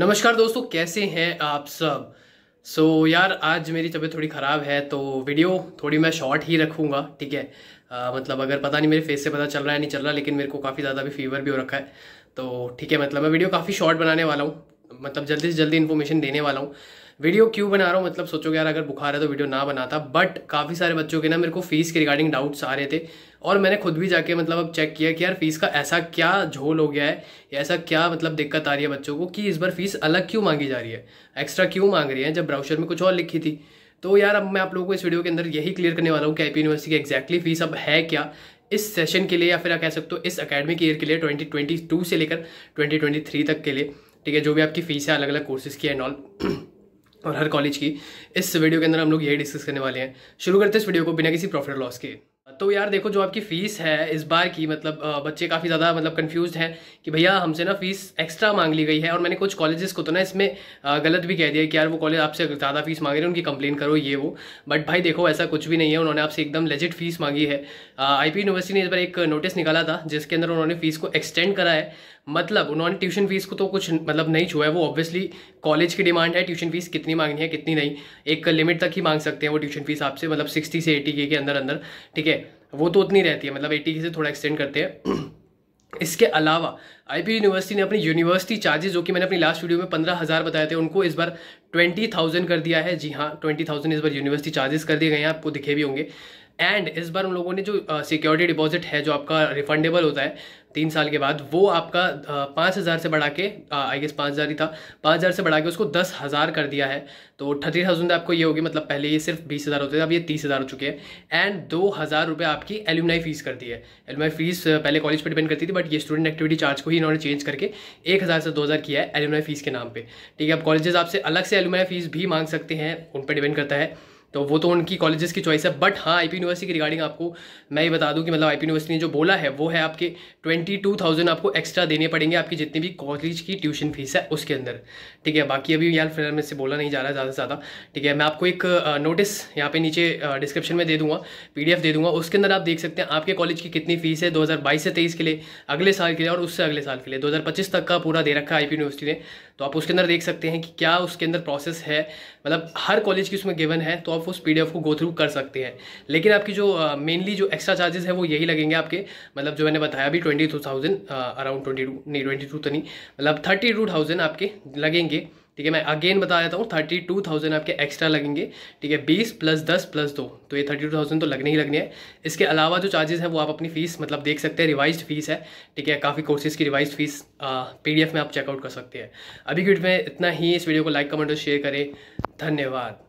नमस्कार दोस्तों, कैसे हैं आप सब। यार आज मेरी तबीयत थोड़ी ख़राब है तो वीडियो थोड़ी मैं शॉर्ट ही रखूँगा, ठीक है। मतलब अगर पता नहीं मेरे फेस से पता चल रहा है नहीं चल रहा, लेकिन मेरे को काफ़ी ज़्यादा भी फीवर भी हो रखा है, तो ठीक है। मतलब मैं वीडियो काफ़ी शॉर्ट बनाने वाला हूँ, मतलब जल्दी से जल्दी इन्फॉर्मेशन देने वाला हूँ। वीडियो क्यों बना रहा हूँ, मतलब सोचोगे यार अगर बुखार है तो वीडियो ना बनाता, बट काफ़ी सारे बच्चों के ना मेरे को फीस के रिगार्डिंग डाउट्स आ रहे थे, और मैंने खुद भी जाके मतलब अब चेक किया कि यार फीस का ऐसा क्या झोल हो गया है या ऐसा क्या मतलब दिक्कत आ रही है बच्चों को कि इस बार फीस अलग क्यों मांगी जा रही है, एक्स्ट्रा क्यों मांग रही है, जब ब्राउचर में कुछ और लिखी थी। तो यार अब मैं आप लोगों को इस वीडियो के अंदर यही क्लियर करने वाला हूँ कि आईपी यूनिवर्सिटी की एक्जैक्टली फीस अब है क्या इस सेशन के लिए, या फिर आप कह सकते हो इस अकेडमिक ईयर के लिए 2022 से लेकर 2023 तक के लिए, ठीक है। जो भी आपकी फीस है अलग अलग कोर्सेज की एंड ऑल और हर कॉलेज की, इस वीडियो के अंदर हम लोग यही डिस्कस करने वाले हैं। शुरू करते हैं इस वीडियो को बिना किसी प्रॉफिट और लॉस के। तो यार देखो, जो आपकी फ़ीस है इस बार की, मतलब बच्चे काफ़ी ज़्यादा मतलब कंफ्यूज हैं कि भैया हमसे ना फ़ीस एक्स्ट्रा मांग ली गई है, और मैंने कुछ कॉलेजेस को तो ना इसमें गलत भी कह दिया कि यार वो कॉलेज आपसे ज़्यादा फीस मांग रहे हैं, उनकी कंप्लेन करो ये वो, बट भाई देखो ऐसा कुछ भी नहीं है। उन्होंने आपसे एकदम लेजिट फीस मांगी है। आईपी यूनिवर्सिटी ने इस बार एक नोटिस निकाला था जिसके अंदर उन्होंने फ़ीस को एक्सटेंड करा है। मतलब उन्होंने ट्यूशन फीस को तो कुछ मतलब नहीं छुआ है, वो ऑब्वियसली कॉलेज की डिमांड है ट्यूशन फीस कितनी मांगनी है कितनी नहीं, एक लिमिट तक ही मांग सकते हैं वो ट्यूशन फीस आपसे, मतलब 60 से 80 के अंदर अंदर, ठीक है। वो तो उतनी रहती है, मतलब 80 से थोड़ा एक्सटेंड करते हैं। इसके अलावा आईपी यूनिवर्सिटी ने अपनी यूनिवर्सिटी चार्जेस, जो कि मैंने अपनी लास्ट वीडियो में 15,000 बताए थे, उनको इस बार 20,000 कर दिया है। जी हाँ, 20,000 इस बार यूनिवर्सिटी चार्जेस कर दिए गए हैं, आपको दिखे भी होंगे। एंड इस बार उन लोगों ने जो सिक्योरिटी डिपॉजिट है जो आपका रिफंडेबल होता है 3 साल के बाद, वो आपका 5,000 से बढ़ा के, आई गेस 5,000 ही था, 5,000 से बढ़ा के उसको 10,000 कर दिया है। तो 30,000 आपको ये होगी, मतलब पहले ये सिर्फ 20,000 होते थे, अब ये 30,000 हो चुके हैं। एंड 2,000 रुपये आपकी एलुमनाई फीस कर दी है। एलुमनाई फीस पहले कॉलेज पर डिपेंड करती थी, बट ये स्टूडेंट एक्टिविटी चार्ज को ही इन्होंने चेंज करके 1,000 से 2,000 किया है एलुमनाई फीस के नाम पर, ठीक है। अब कॉलेजेस आपसे अलग से एलुमनाई फीस भी मांग सकते हैं, उन पर डिपेंड करता है, तो वो तो उनकी कॉलेजेस की चॉइस है। बट हाँ, आईपी यूनिवर्सिटी की रिगार्डिंग आपको मैं ये बता दूं कि मतलब आईपी यूनिवर्सिटी ने जो बोला है वो है आपके 22,000 आपको एक्स्ट्रा देने पड़ेंगे आपकी जितनी भी कॉलेज की ट्यूशन फीस है उसके अंदर, ठीक है। बाकी अभी यार फिलहाल मैं इससे बोला नहीं जा रहा ज़्यादा से ज़्यादा, ठीक है। मैं आपको एक नोटिस यहाँ पे नीचे डिस्क्रिप्शन में दे दूँगा, PDF दे दूँगा, उसके अंदर आप देख सकते हैं आपके कॉलेज की कितनी फीस है 2022 से 2023 के लिए, अगले साल के लिए और उससे अगले साल के लिए 2025 तक का पूरा दे रखा है आईपी यूनिवर्सिटी ने। तो आप उसके अंदर देख सकते हैं कि क्या उसके अंदर प्रोसेस है, मतलब हर कॉलेज की उसमें गिवन है, तो आप उस PDF को गो थ्रू कर सकते हैं। लेकिन आपकी जो मेनली जो एक्स्ट्रा चार्जेस है वो यही लगेंगे आपके, मतलब जो मैंने बताया अभी 22,000 अराउंड 22 तो नहीं, मतलब 32,000 आपके लगेंगे, ठीक है। मैं अगेन बता देता हूँ, 32,000 आपके एक्स्ट्रा लगेंगे, ठीक है। 20 + 10 + 2, तो ये 32,000 तो लगने ही लगने हैं। इसके अलावा जो चार्जेस हैं वो आप अपनी फ़ीस मतलब देख सकते हैं, रिवाइज्ड फीस है, ठीक है। काफ़ी कोर्सेज़ की रिवाइज्ड फीस PDF में आप चेकआउट कर सकते हैं। अभी के डेट में इतना ही। इस वीडियो को लाइक, कमेंट और शेयर करें। धन्यवाद।